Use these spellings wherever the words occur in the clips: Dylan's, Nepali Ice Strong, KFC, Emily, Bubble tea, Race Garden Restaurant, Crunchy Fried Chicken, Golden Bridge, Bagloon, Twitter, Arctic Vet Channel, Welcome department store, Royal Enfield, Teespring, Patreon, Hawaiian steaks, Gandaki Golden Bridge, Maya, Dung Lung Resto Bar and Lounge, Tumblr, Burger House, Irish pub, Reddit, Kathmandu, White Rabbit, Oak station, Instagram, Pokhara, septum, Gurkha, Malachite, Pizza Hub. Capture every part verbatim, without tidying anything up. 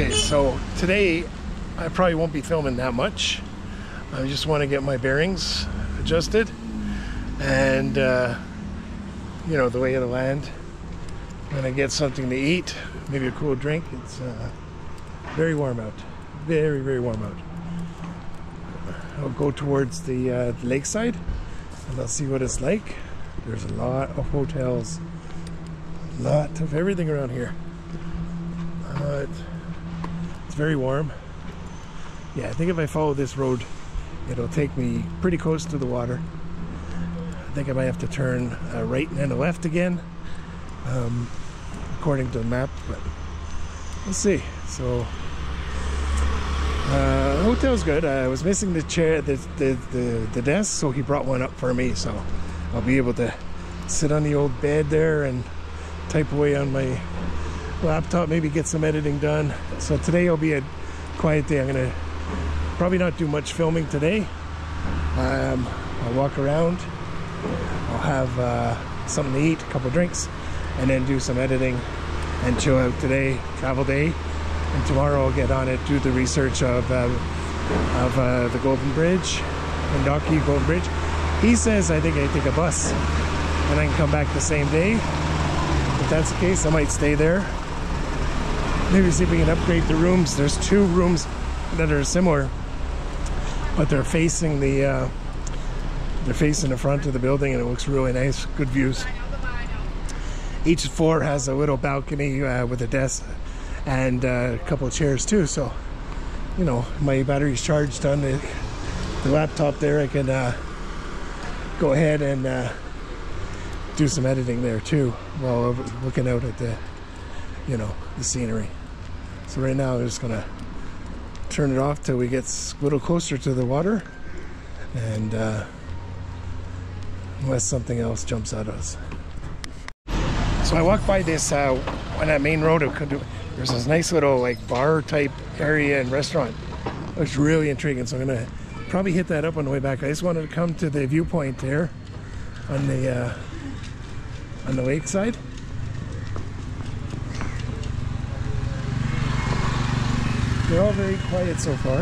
Okay, so today I probably won't be filming that much. I just want to get my bearings adjusted and uh, you know, the way of the land. I'm gonna get something to eat, maybe a cool drink. It's uh, very warm out, very very warm out. I'll go towards the, uh, the lakeside and I'll see what it's like. There's a lot of hotels, a lot of everything around here. Uh, it, it's very warm. Yeah, I think if I follow this road, it'll take me pretty close to the water. I think I might have to turn uh, right and then left again, um, according to the map, but we'll see. So, uh, the hotel's good. I was missing the chair, the, the, the, the desk, so he brought one up for me, so I'll be able to sit on the old bed there and type away on my laptop, maybe get some editing done. So today will be a quiet day. I'm gonna probably not do much filming today. um, I'll walk around, I'll have uh, something to eat, a couple drinks, and then do some editing and chill out today. Travel day, and tomorrow I'll get on it, do the research of, um, of uh, the Golden Bridge, Gandaki Golden Bridge. He says I think I take a bus and I can come back the same day. If that's the case, I might stay there. Maybe see if we can upgrade the rooms. There's two rooms that are similar, but they're facing the uh, they're facing the front of the building, and it looks really nice. Good views. Each floor has a little balcony uh, with a desk and uh, a couple of chairs too. So, you know, my battery's charged on the, the laptop there. I can uh, go ahead and uh, do some editing there too, while looking out at the, you know, the scenery. So right now I'm just gonna turn it off till we get a little closer to the water, and uh, unless something else jumps at us. So I walked by this uh, on that main road. There's this nice little like bar type area and restaurant. It looks really intriguing, so I'm gonna probably hit that up on the way back. I just wanted to come to the viewpoint there on the uh, on the lakeside. They're all very quiet so far.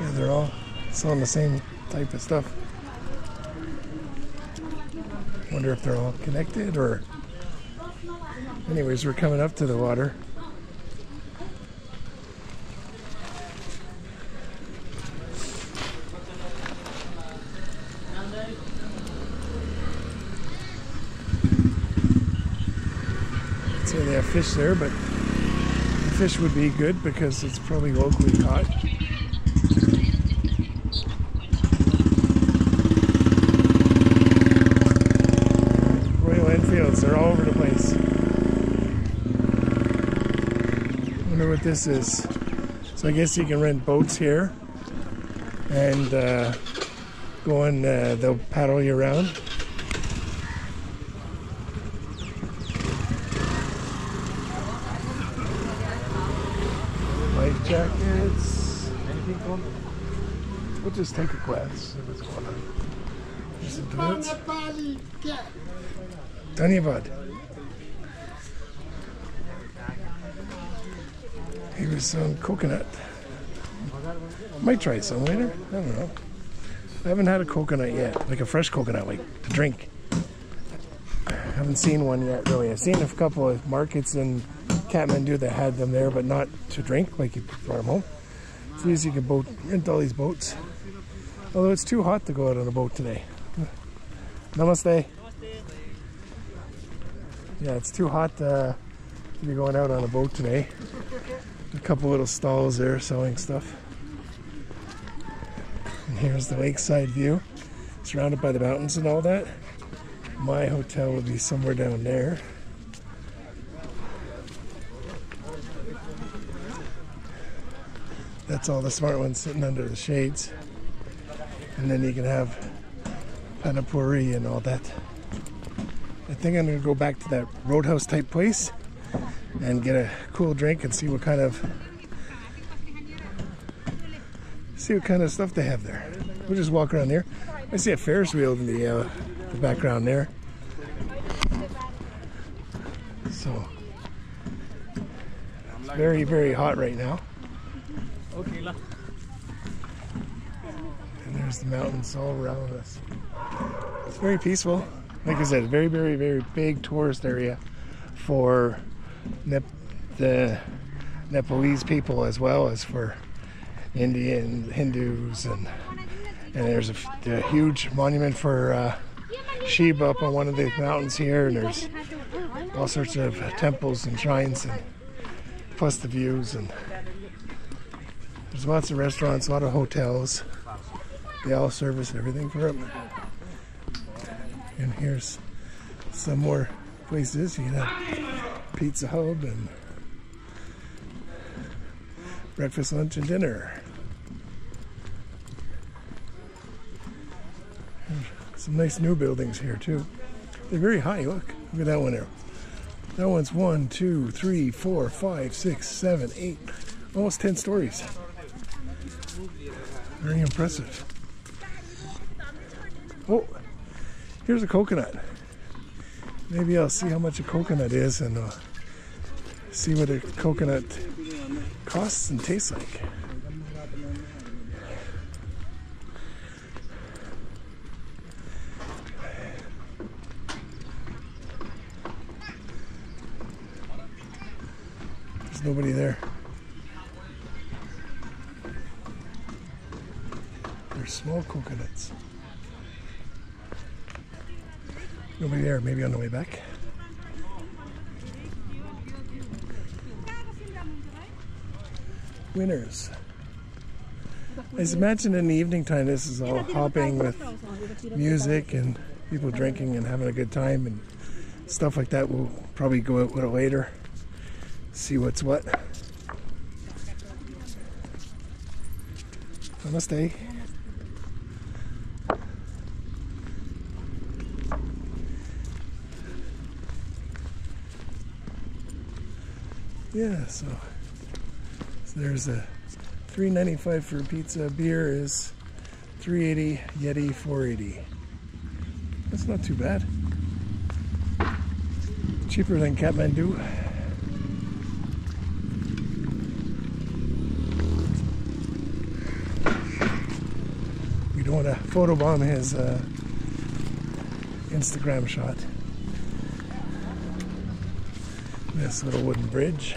Yeah, they're all selling the same type of stuff. Wonder if they're all connected or... Anyways, we're coming up to the water. So they have fish there, but the fish would be good because it's probably locally caught. Royal Enfields, they're all over the place. I wonder what this is. So I guess you can rent boats here and uh, go and uh, they'll paddle you around. Jackets, anything cool? We'll just take a glass. What's going on? Just Dhanyavad. Here is some coconut. Might try some later. I don't know. I haven't had a coconut yet, like a fresh coconut, like to drink. I haven't seen one yet, really. I've seen a couple of markets in Kathmandu that had them there, but not to drink, like you brought them home. It's easy, you can boat, rent all these boats. Although it's too hot to go out on a boat today. Namaste. Namaste. Yeah, it's too hot uh, to be going out on a boat today. A couple little stalls there selling stuff. And here's the lakeside view, surrounded by the mountains and all that. My hotel will be somewhere down there. That's all the smart ones sitting under the shades. And then you can have panipuri and all that. I think I'm gonna go back to that Roadhouse type place and get a cool drink and see what kind of see what kind of stuff they have there. We'll just walk around here. I see a Ferris wheel in the uh, the background there. So it's very, very hot right now. And there's the mountains all around us. It's very peaceful. Like I said, very, very, very big tourist area for Nep the Nepalese people, as well as for Indian Hindus, and and there's a, a huge monument for uh, Shiva up on one of the mountains here, and there's all sorts of temples and shrines, and plus the views, and there's lots of restaurants, a lot of hotels. They all service everything for it. And here's some more places, you know, Pizza Hub and breakfast, lunch, and dinner. And some nice new buildings here too. They're very high. Look, look at that one there. That one's one, two, three, four, five, six, seven, eight, almost ten stories. Very impressive. Oh, here's a coconut. Maybe I'll see how much a coconut is and uh, see what a coconut costs and tastes like. There's nobody there. They're small coconuts. Nobody there, maybe on the way back. Winners. I imagine in the evening time this is all hopping with music and people drinking and having a good time and stuff like that. We'll probably go out a little later, see what's what. Namaste. Yeah, so, so there's a three ninety-five for pizza. Beer is three eighty. Yeti four eighty. That's not too bad. Cheaper than Kathmandu. We don't want to photobomb his uh, Instagram shot. This little wooden bridge.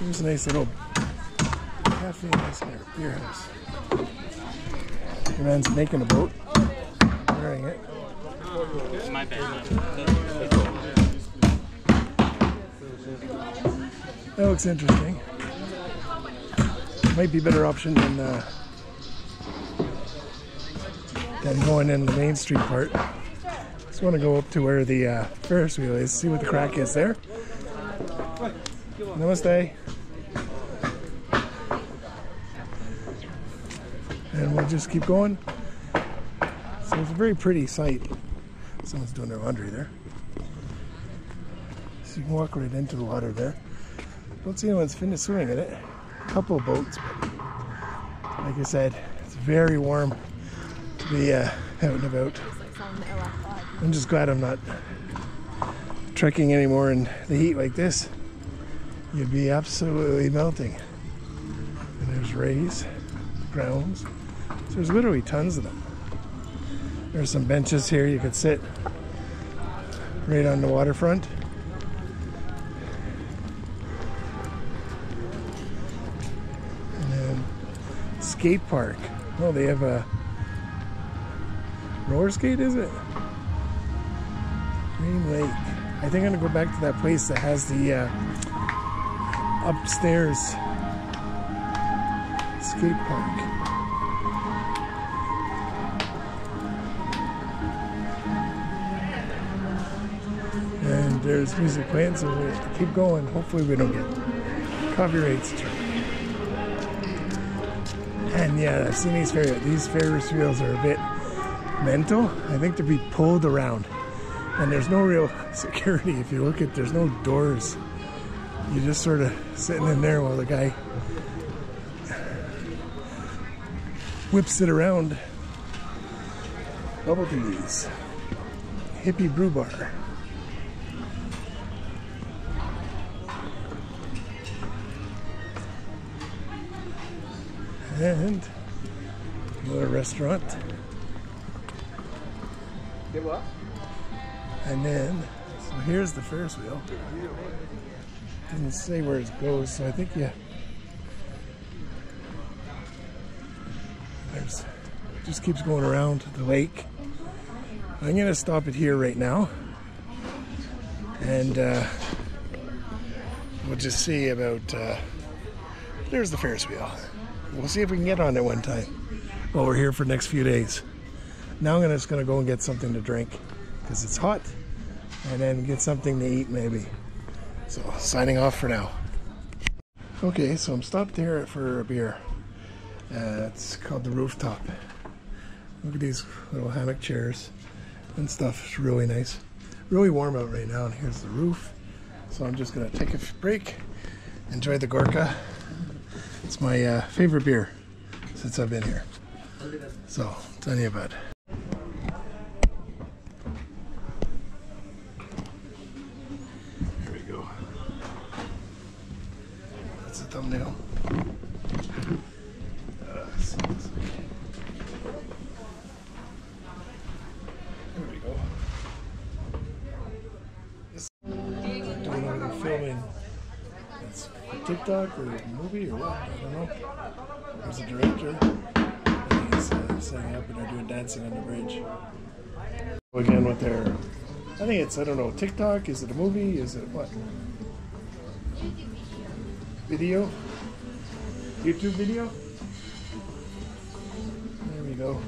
There's a nice little cafe, nice beer house. Your man's making a boat, wearing it. It's my bad. That looks interesting. Might be a better option than. Uh, Than going in the Main Street part. Just want to go up to where the uh, Ferris wheel is, see what the crack is there. Namaste. And we'll just keep going. So it's a very pretty sight. Someone's doing their laundry there. So you can walk right into the water there. Don't see anyone's finished swimming in it. A couple of boats, but like I said, it's very warm. Be uh, out and about. I'm just glad I'm not trekking anymore in the heat like this. You'd be absolutely melting. And there's rays, grounds. So there's literally tons of them. There's some benches here you could sit right on the waterfront. And then skate park. Well, they have a roller skate, is it? Green Lake. I think I'm gonna go back to that place that has the uh, upstairs skate park. And there's music playing, so we have to keep going. Hopefully we don't get copyrights. And yeah, I've seen these Ferris these Ferris wheels are a bit mental. I think to be pulled around, and there's no real security. If you look at, there's no doors. You're just sort of sitting in there while the guy whips it around. Bubble teas. Hippie brew bar. And another restaurant. And then, so here's the Ferris wheel. Doesn't say where it goes, so I think yeah. There's just keeps going around the lake. I'm gonna stop it here right now, and uh, we'll just see about. Uh, there's the Ferris wheel. We'll see if we can get on it one time while we're here for the next few days. Now I'm gonna, just gonna go and get something to drink because it's hot, and then get something to eat maybe. So signing off for now. Okay, so I'm stopped here for a beer. Uh, it's called the Rooftop. Look at these little hammock chairs and stuff. It's really nice. Really warm out right now, and here's the roof. So I'm just gonna take a break, enjoy the Gurkha. It's my uh, favorite beer since I've been here. So tell me about it. There we go. That's the thumbnail. Uh, so there we go. I'm doing all the filming. It's TikTok or a movie or what? I don't know. There's a director. Uh, setting up, and they're doing dancing on the bridge. Again with their, I think it's, I don't know, TikTok, is it a movie, is it what? Video? YouTube video? There we go.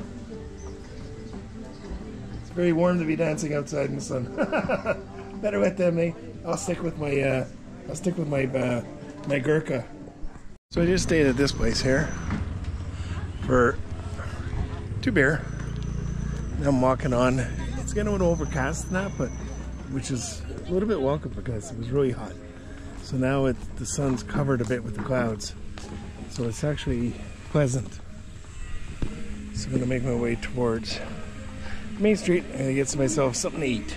It's very warm to be dancing outside in the sun. Better with them, eh? I'll stick with my, uh, I'll stick with my, uh, my Gurkha. So I just stayed at this place here for two beer. And I'm walking on. It's getting a little overcast now, but which is a little bit welcome because it was really hot. So now it, the sun's covered a bit with the clouds, so it's actually pleasant. So I'm gonna make my way towards Main Street and get myself something to eat.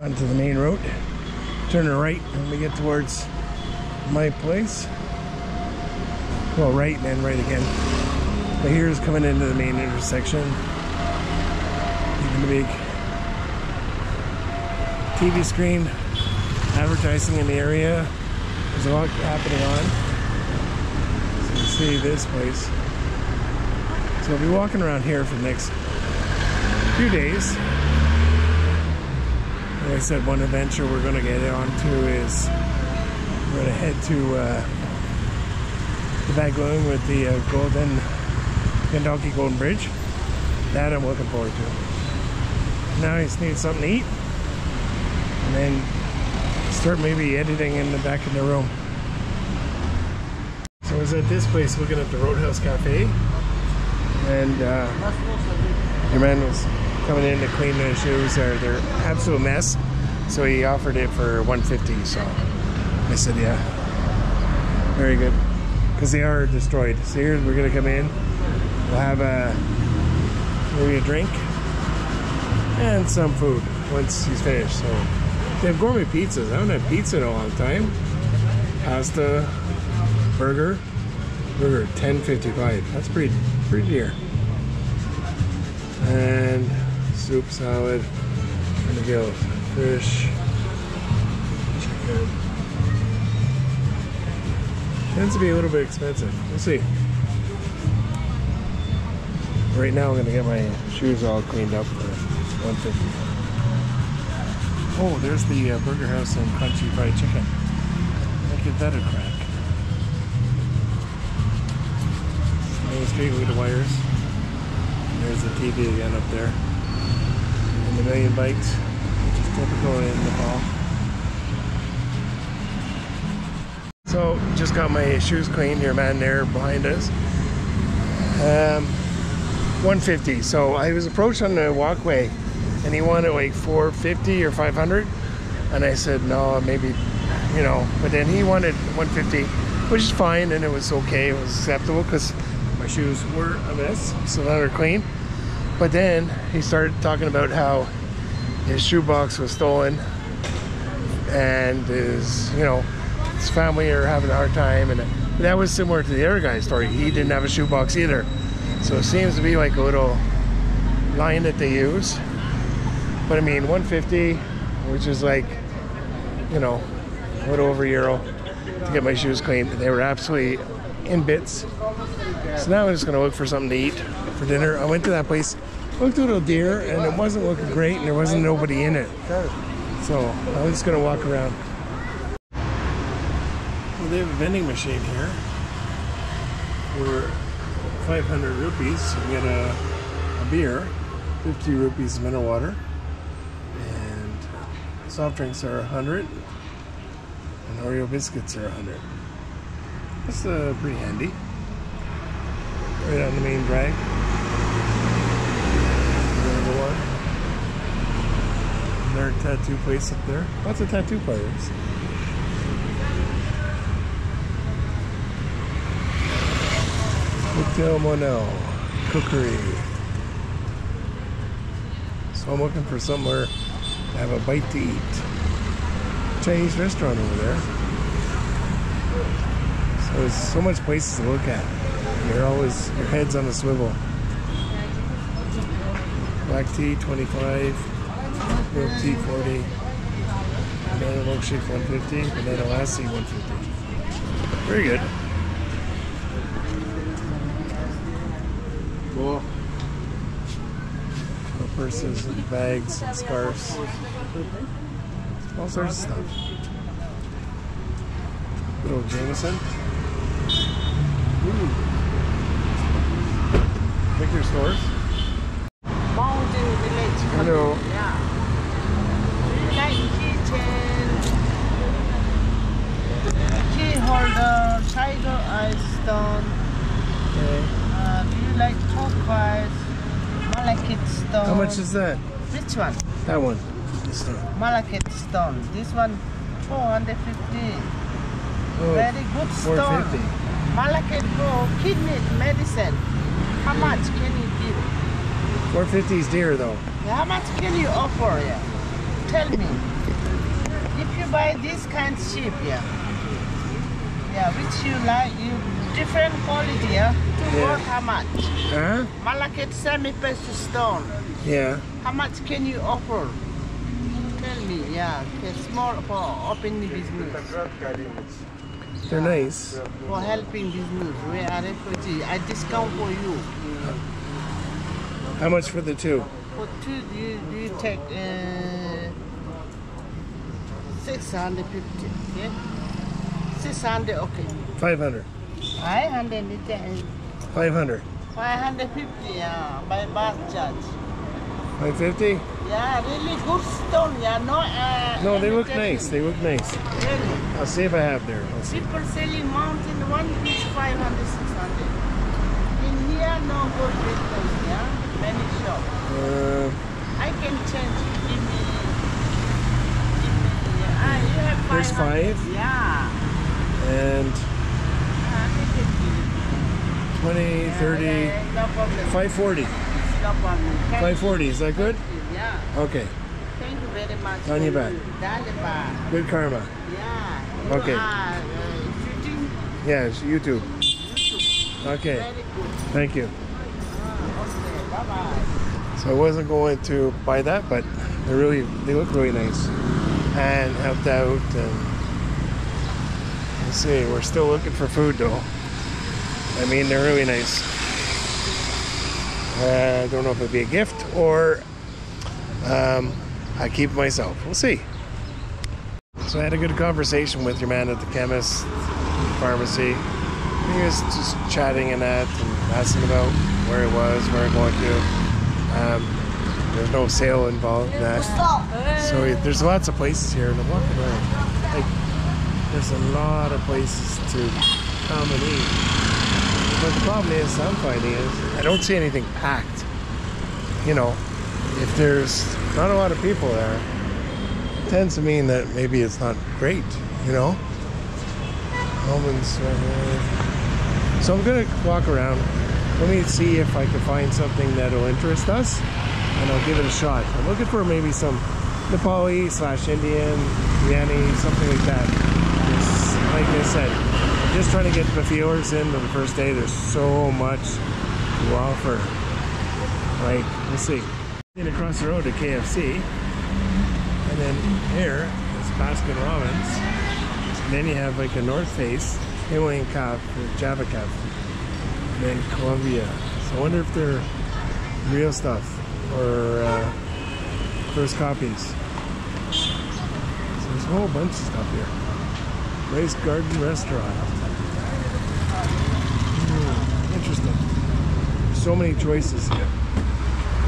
Onto the main road, turning right when we get towards my place. Well, right and then right again. But here's coming into the main intersection. Even the big T V screen, advertising in the area. There's a lot happening on. So you see this place. So I'll be walking around here for the next few days. Like I said, one adventure we're going to get on to is we're going to head to. Uh, The Bagloon with the uh, Golden Gandaki Golden Bridge. That I'm looking forward to. Now I just need something to eat, and then start maybe editing in the back of the room. So I was at this place looking at the Roadhouse Cafe, and uh, your man was coming in to clean their shoes. They're, they're an absolute mess. So he offered it for one fifty. So I said, yeah, very good. Because they are destroyed. So here we're gonna come in. We'll have a maybe a drink and some food once he's finished. So they have gourmet pizzas. I haven't had pizza in a long time. Pasta, burger, burger, ten fifty-five. That's pretty pretty dear. And soup, salad, and the grill, fish, chicken. Tends to be a little bit expensive. We'll see. Right now I'm gonna get my shoes all cleaned up for one fifty. Oh, there's the uh, Burger House and Crunchy Fried Chicken. I'll give that a crack. Main Street with the wires. There's the T V again up there. And the million bikes, which is typical in Nepal. So, just got my shoes cleaned. Your man there behind us. Um, one fifty. So I was approached on the walkway, and he wanted like four fifty or five hundred, and I said no, maybe, you know. But then he wanted one fifty, which is fine, and it was okay, it was acceptable because my shoes were a mess, so now they're clean. But then he started talking about how his shoebox was stolen and his, you know, his family are having a hard time, and that was similar to the other guy's story. He didn't have a shoebox either, so it seems to be like a little line that they use. But I mean, one fifty, which is like, you know, a little over a euro to get my shoes clean. They were absolutely in bits. So now I'm just gonna look for something to eat for dinner. I went to that place, looked a little deer, and it wasn't looking great, and there wasn't nobody in it. So I'm just gonna walk around. Well, they have a vending machine here for five hundred rupees. You get a, a beer, fifty rupees mineral water, and soft drinks are one hundred. And Oreo biscuits are one hundred. That's uh, pretty handy. Right on the main drag. Another tattoo place up there. Lots of tattoo parlors. Hotel Monel Cookery. So I'm looking for somewhere to have a bite to eat. Chinese restaurant over there. So there's so much places to look at. You're always, your head's on a swivel. Black tea, twenty-five. Milk tea, forty. Banana milkshake, one fifty. Banana lassi, one fifty. Very good. Cool. Purses and bags and scarves. All sorts of stuff. Little Jameson. Ooh. Liquor stores. Mountain Village. Hello. Yeah. Light kitchen. Key holder. Tiger ice stone. Okay. Uh, do you like turquoise? Malachite stone. How much is that? Which one? That one. Malachite stone. This one, four hundred fifty. Oh, very good stone. Malachite for kidney medicine. How much can you give? four fifty is dear though. How much can you offer? Yeah. Tell me. If you buy this kind of sheep, yeah. Yeah, which you like, you different quality, yeah. To yeah. Work, how much? Huh? Malachite semi-precious stone. Yeah. How much can you offer? Tell me, yeah, it's more for opening business. They're nice. For helping business, we are refugees. I discount for you. How much for the two? For two, you, you take uh, six hundred fifty, yeah? six hundred, okay. five hundred. five hundred. five hundred. five hundred fifty, yeah, by bus charge. five fifty? Yeah, really good stone, yeah, no... Uh, no, they look nice, they look nice. Really? I'll see if I have there. People selling mountain, one piece, five hundred, six hundred. In here, no gold business, yeah? Many shops. Uh, I can change, give me... Give me, yeah. Ah, you have five. There's five? Yeah. And... twenty, thirty, yeah, no five forty. five forty, is that good? Yeah. Okay. Thank you very much. On your back. Good karma. Yeah. You okay. Are, uh, shooting? Yes, YouTube. YouTube. Okay. Very good. Thank you. Ah, okay. Bye bye. So I wasn't going to buy that, but they really they look really nice and helped out. And let's see, we're still looking for food though. I mean, they're really nice. Uh, I don't know if it'd be a gift or um, I keep it myself. We'll see. So I had a good conversation with your man at the chemist, the pharmacy. He was just chatting and that and asking about where it was, where I'm going to. Um, there's no sale involved in that. So he, there's lots of places here, and I'm walking around. Like, there's a lot of places to come and eat. But the problem is, I'm finding is, I don't see anything packed. You know, if there's not a lot of people there, it tends to mean that maybe it's not great, you know? almonds right here. So I'm gonna walk around. Let me see if I can find something that'll interest us, and I'll give it a shot. I'm looking for maybe some Nepali slash Indian, biryani, something like that. Just, like I said, I'm just trying to get the viewers in for the first day. There's so much to offer. Like, we'll see. Then across the road to K F C, and then here is Baskin Robbins. And then you have like a North Face, Hawaiian Cup, or Java Cup, and then Columbia. So I wonder if they're real stuff or uh, first copies. So there's a whole bunch of stuff here. Race Garden Restaurant. Hmm, interesting. There's so many choices here.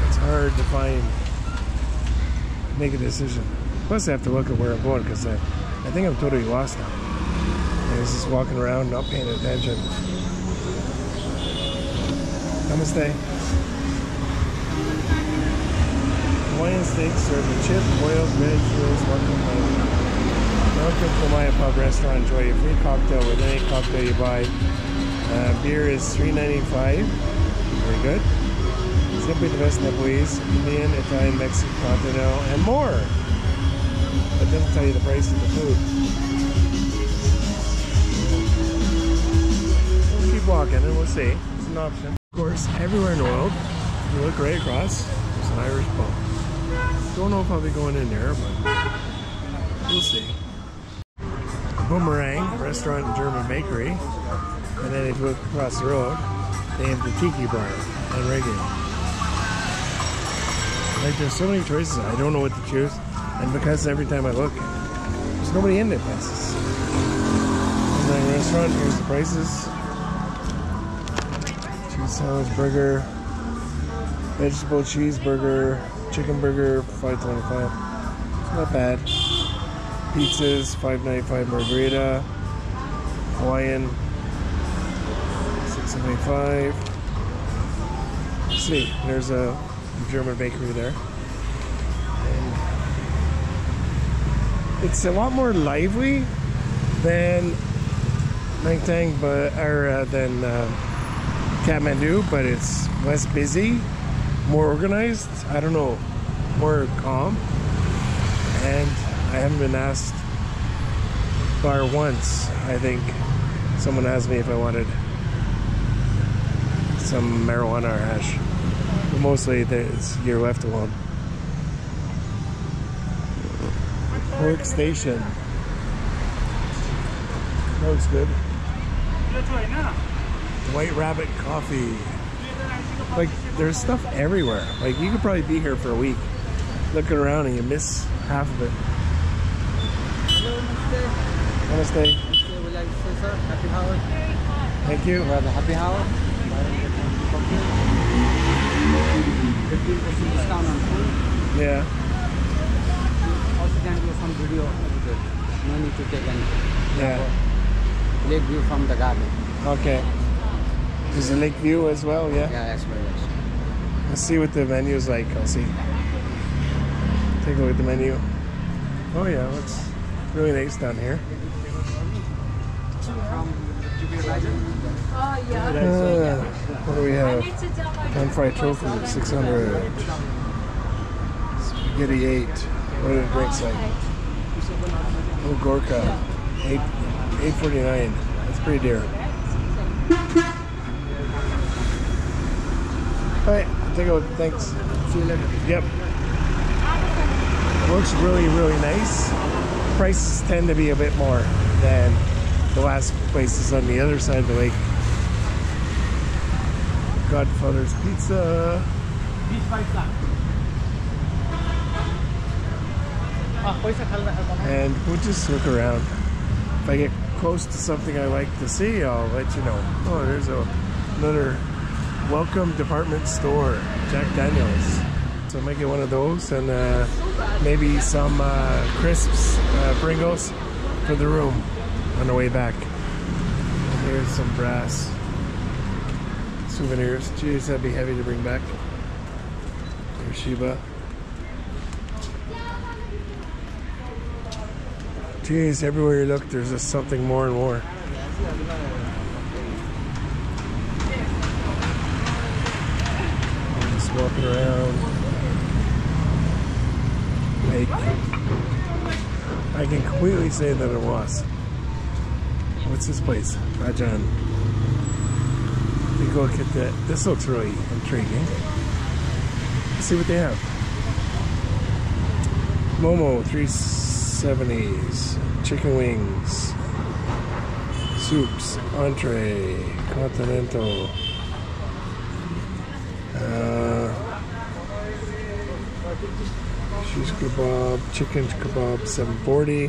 It's hard to find, make a decision. Plus I have to look at where I'm going because I, I think I'm totally lost now. I was just walking around, not paying attention. Namaste. Hawaiian steaks served with chip, boiled, red rolls, welcome home. Welcome to Maya Pub Restaurant. Enjoy a free cocktail with any cocktail you buy. Uh, beer is three ninety-five. Very good. Simply the best Nepalese, Indian, Italian, Mexican, continental, and more. That doesn't tell you the price of the food. We'll keep walking and we'll see. It's an option. Of course, everywhere in the world, if you look right across, there's an Irish pub. Don't know if I'll be going in there, but we'll see. Boomerang, restaurant and German bakery. And then if you look across the road, they have the Tiki Bar and reggae. Like, there's so many choices, I don't know what to choose. And because every time I look, there's nobody in that places. And then restaurant, here's the prices. Cheese sandwich, burger, vegetable cheeseburger, chicken burger, five twenty-five. Not bad. Pizzas, five ninety-five margarita. Hawaiian, six seventy-five. Let's see, there's a German bakery there, and it's a lot more lively than Langtang, but or uh, than uh, Kathmandu, but it's less busy, more organized. I don't know, more calm. And I haven't been asked bar once. I think someone asked me if I wanted some marijuana or hash. But mostly, it's, you're left alone. Oak station. That looks good. White Rabbit coffee. Like, there's stuff everywhere. Like, you could probably be here for a week, looking around and you miss half of it. Hello, namaste. Namaste. Would you like to say, sir? Happy hour. Thank you. We have a happy hour. fifteen percent discount on food. Yeah. Also can do some video. No need to take anything. Yeah. Lake view from the garden. Okay. There's a lake view as well, yeah? Yeah, that's very much. Let's see what the menu is like, I'll see. Take a look at the menu. Oh yeah, looks really nice down here. Uh, what do we have? Pan fried tofu, six hundred. Spaghetti, eight. What are the drinks like? Oh, Gurkha, eight forty-nine. That's pretty dear. Alright, take a look. Thanks. See you later. Yep. Looks really, really nice. Prices tend to be a bit more than the last places on the other side of the lake. Godfather's Pizza. And we'll just look around. If I get close to something I like to see, I'll let you know. Oh, there's a, another welcome department store, Jack Daniels. So I might get one of those and uh, maybe some uh, crisps, uh, Pringles for the room on the way back. And here's some brass souvenirs. Jeez, that'd be heavy to bring back. There's Shiva. Jeez, everywhere you look, there's just something more and more. I'm just walking around. Like, I can completely say that it was. What's this place? Rajan. Take a look at that. This looks really intriguing. Let's see what they have. Momo three seventies, chicken wings, soups, entree, continental, uh, cheese kebab, chicken kebab, seven forty,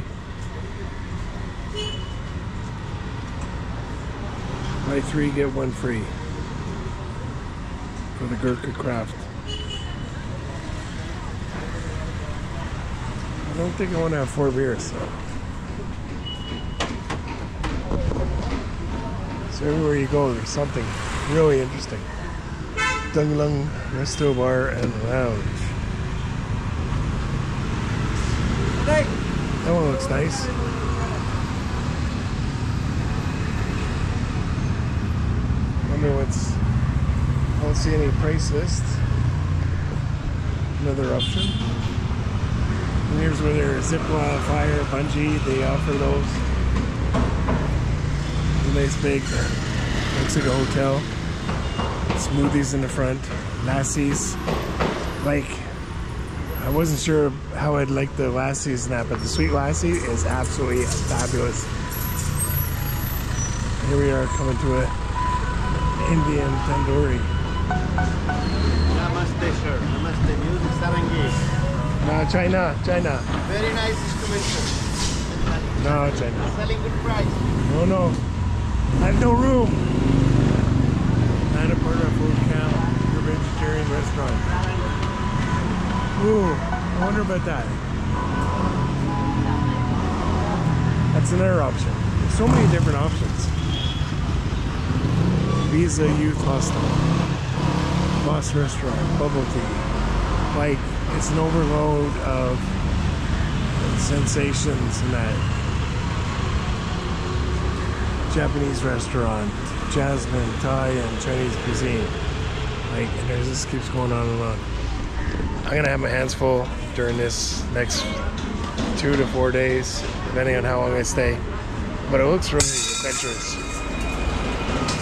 buy three get one free for the Gurkha craft. I don't think I want to have four beers, so. So everywhere you go, there's something really interesting. Dung Lung Resto Bar and Lounge. That one looks nice. Wonder what's. I don't see any price list. Another option. And here's where there is Zipline, Fire, Bungee, they offer those. It's a nice big, looks like a hotel. Smoothies in the front, lassies. Like, I wasn't sure how I'd like the lassies and that, but the sweet lassie is absolutely fabulous. Here we are coming to an Indian tandoori. Namaste, sir. Namaste, music sarangi. No, China, China. Very nice instrumental. No, China. Selling good price. No, no. I have no room. Not a part of food camp, your vegetarian restaurant. Ooh, I wonder about that. That's another option. There's so many different options. Visa Youth Hostel. Boss Restaurant. Bubble tea. Like, it's an overload of sensations and that. Japanese restaurant, Jasmine, Thai, and Chinese cuisine. Like, and there's this keeps going on and on. I'm gonna have my hands full during this next two to four days, depending on how long I stay. But it looks really adventurous.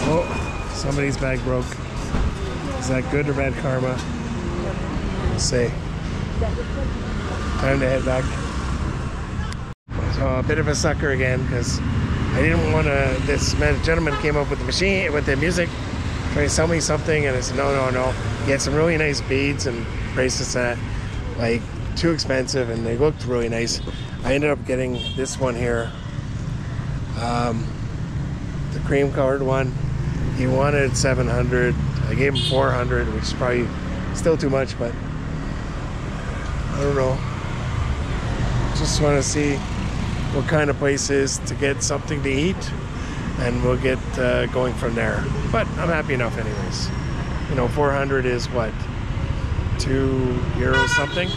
Oh, somebody's bag broke. Is that good or bad karma? We'll see. Time to head back. So a bit of a sucker again because I didn't want to. This gentleman came up with the machine, with the music, trying to sell me something, and I said no, no, no. He had some really nice beads and bracelets that, like, too expensive, and they looked really nice. I ended up getting this one here, um, the cream-colored one. He wanted seven hundred. I gave him four hundred, which is probably still too much, but. I don't know. Just want to see what kind of place is to get something to eat, and we'll get uh, going from there. But I'm happy enough, anyways. You know, four hundred is what, two euros something.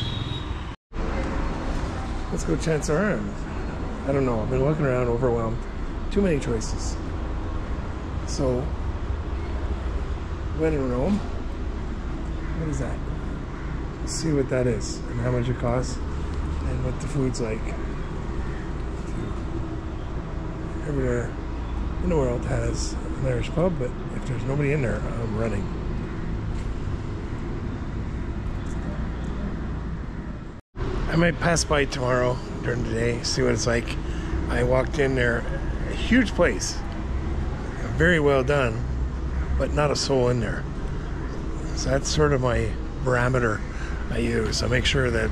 Let's go chance our arms. I don't know. I've been looking around, overwhelmed. Too many choices. So, when in Rome, what is that? See what that is and how much it costs and what the food's like. Everywhere in the world has an Irish pub, but if there's nobody in there, I'm running. I might pass by tomorrow during the day, see what it's like. I walked in there, a huge place, very well done, but not a soul in there. So that's sort of my barometer I use. I make sure that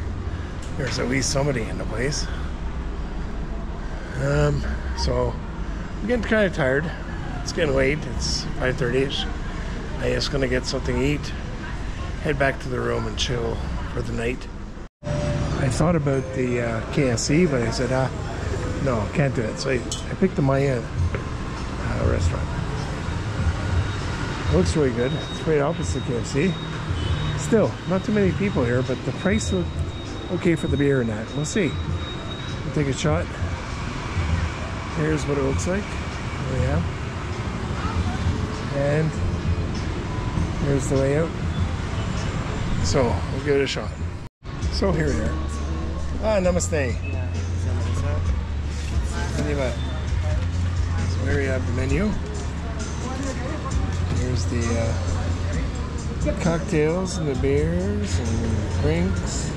there's at least somebody in the place. Um, so I'm getting kind of tired. It's getting late. It's five thirty-ish. I'm just gonna get something to eat, head back to the room and chill for the night. I thought about the uh, K F C, but I said, ah, no, can't do it. So I, I picked the Maya uh, restaurant. It looks really good. It's right opposite K F C. Still, not too many people here, but the price looked okay for the beer and that. We'll see. We'll take a shot. Here's what it looks like. we are. And here's the way out. So we'll give it a shot. So here we are. Ah, namaste. Anyway, so here we have the menu. Here's the uh, cocktails and the beers and the drinks.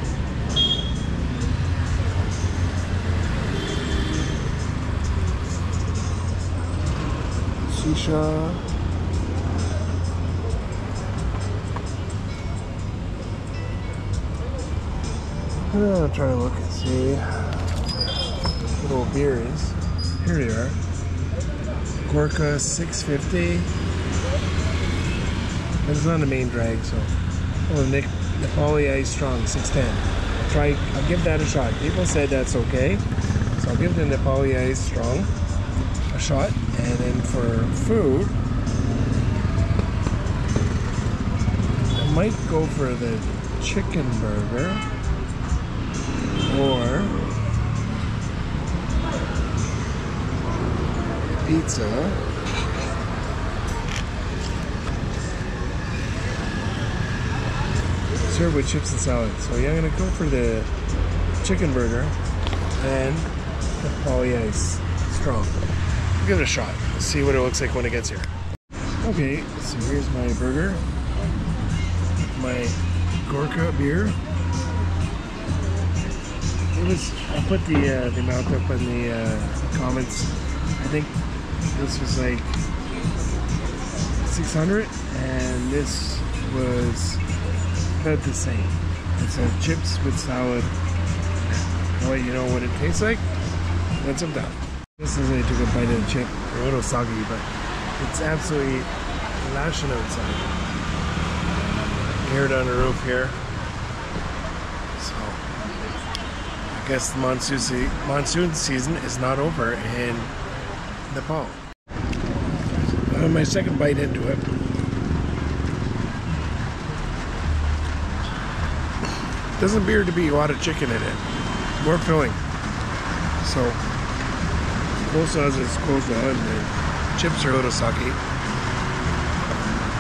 Shisha. I'm trying to look and see what old beer is. Here we are. Gurkha six fifty. This is on the main drag, so. Oh, Nick, Nepali Ice Strong six ten. Try, I'll give that a shot. People said that's okay, so I'll give the Nepali Ice Strong a shot. And then for food, I might go for the chicken burger or pizza. Served with chips and salad. So yeah, I'm gonna go for the chicken burger and the Nepali Ice Strong. Give it a shot. Let's see what it looks like when it gets here. Okay, so here's my burger, my Gurkha beer. It was. I put the uh, the amount up in the uh, comments. I think this was like six hundred, and this was about the same. It's a chips with salad. I'll let you know what it tastes like once I'm done. This is I took a bite of the chip. A little soggy, but it's absolutely lashing outside. Air down the roof here. So I guess the monsoon se monsoon season is not over in Nepal. Uh, my second bite into it. Doesn't appear to be a lot of chicken in it. More filling. So. Kosa is kosa, and the chips are a little soggy.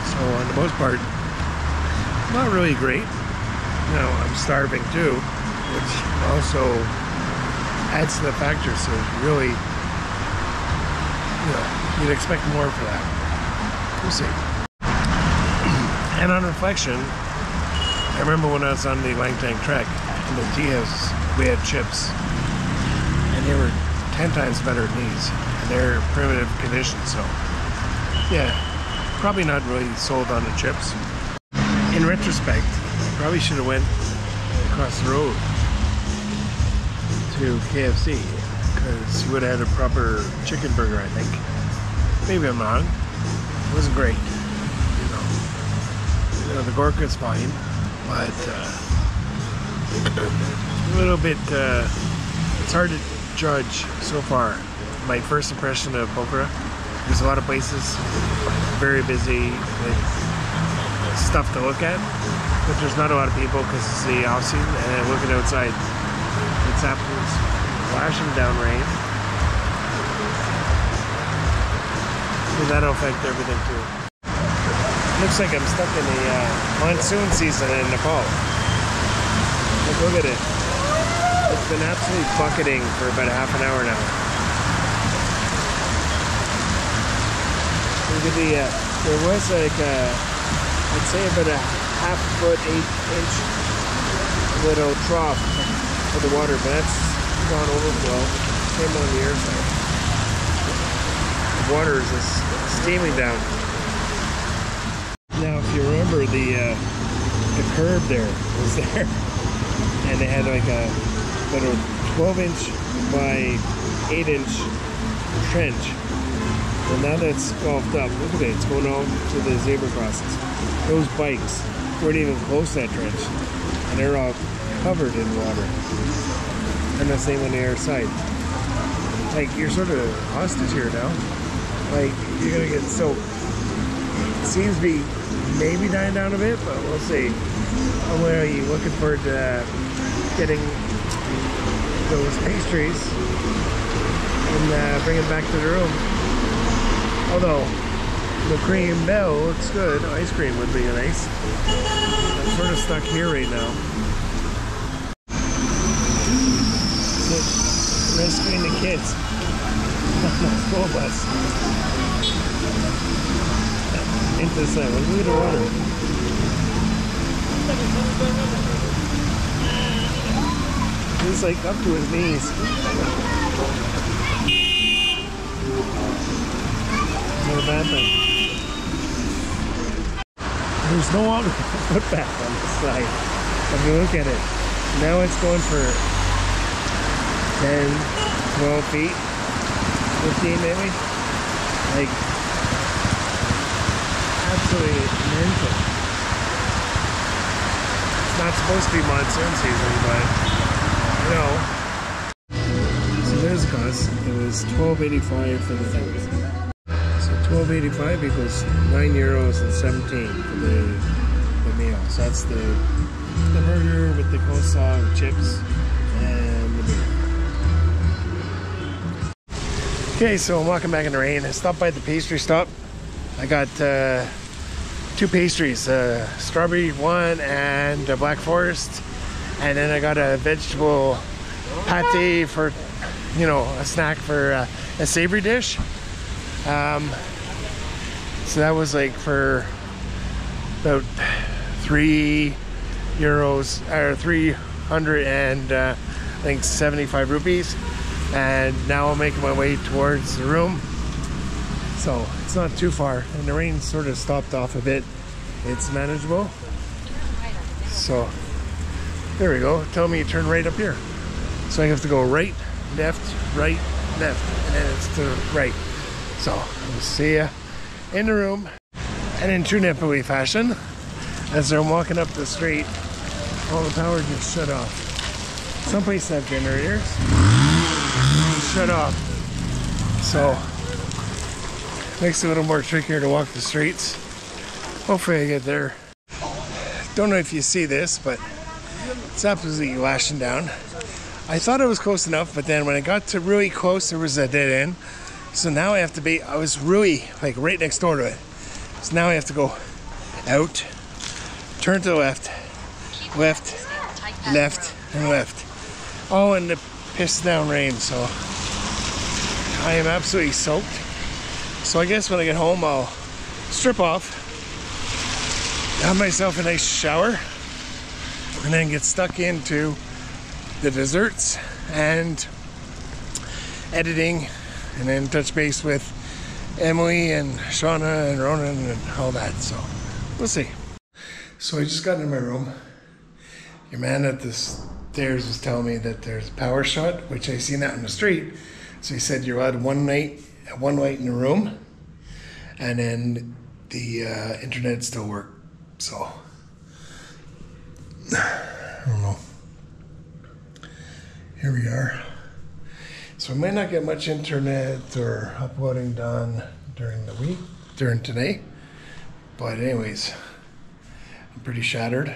So on the most part, not really great. You know, I'm starving too, which also adds to the factor. So really, you know, you'd expect more for that. We'll see. And on reflection, I remember when I was on the Langtang trek, in the tea house, we had chips, and they were ten times better than these. They're primitive condition, so yeah, probably not really sold on the chips. In retrospect, probably should have went across the road to K F C because you would have had a proper chicken burger, I think. Maybe I'm wrong. It wasn't great, you know. You know, the Gurkha's fine, but uh, a little bit. Uh, it's hard to judge so far. My first impression of Pokhara, there's a lot of places, very busy with stuff to look at, but there's not a lot of people because it's the off season, and looking outside, it's absolutely flashing down rain, so that'll affect everything too. Looks like I'm stuck in the uh, monsoon season in Nepal. Look at it. It's been absolutely bucketing for about half an hour now. Look at the, uh, there was like a, I'd say about a half foot, eight inch little trough of the water, but that's gone overflow. It came on the airside. The water is just steaming down. Now, if you remember, the, uh, the curb there was there, and they had like a little twelve inch by eight inch trench. Well, now that's golfed up. Look at it, it's going on to the zebra crossings. Those bikes weren't even close to that trench, and they're all covered in water. And the same on the air side. Like, you're sort of hostage here now. Like, you're gonna get soaked. It seems to be maybe dying down a bit, but we'll see. How are you looking forward to getting those pastries and uh, bring it back to the room. Although the cream no looks good. Ice cream would be nice. I'm sort of stuck here right now. Rescuing the kids on the school bus. Into seven. Look at the water. He's like up to his knees. Not a bad thing. There's no longer a footpath on this side. If you look at it, now it's going for ten, twelve feet, fifteen maybe. Like, absolutely mental. It's not supposed to be monsoon season, but you know. So there's the cost. It was twelve eighty-five for the thing. twelve eighty-five equals nine euros and seventeen for the, the meal. So that's the, the burger with the coleslaw and chips and the beer. Okay, so I'm walking back in the rain. I stopped by the pastry stop. I got uh, two pastries, a strawberry one and a black forest. And then I got a vegetable pate for, you know, a snack for uh, a savory dish. Um, So that was like for about three euros or three hundred and uh, I think seventy-five rupees. And now I'm making my way towards the room. So it's not too far, and the rain sort of stopped off a bit. It's manageable. So there we go. Tell me you turn right up here. So I have to go right, left, right, left, and then it's to the right. So we'll see ya in the room. And in true Nepali fashion, as I'm walking up the street, all the power just shut off. Some places have generators. Shut off. So makes it a little more trickier to walk the streets. Hopefully I get there. Don't know if you see this, but it's absolutely lashing down. I thought it was close enough, but then when I got to really close, there was a dead end. So now I have to be, I was really like right next door to it. So now I have to go out, turn to the left, left, left, and left. All in the piss down rain, so I am absolutely soaked. So I guess when I get home, I'll strip off, have myself a nice shower, and then get stuck into the desserts and editing. And then touch base with Emily and Shauna and Ronan and all that. So we'll see. So I just got into my room. Your man at the stairs was telling me that there's a power shot, which I seen out in the street. So he said you're allowed one night, one light in the room, and then the uh, internet still worked. So I don't know. Here we are. So I might not get much internet or uploading done during the week, during today. But anyways, I'm pretty shattered.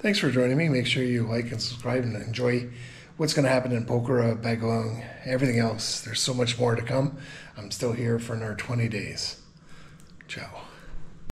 Thanks for joining me. Make sure you like and subscribe and enjoy what's going to happen in Pokhara, Bagloon, everything else. There's so much more to come. I'm still here for another twenty days. Ciao.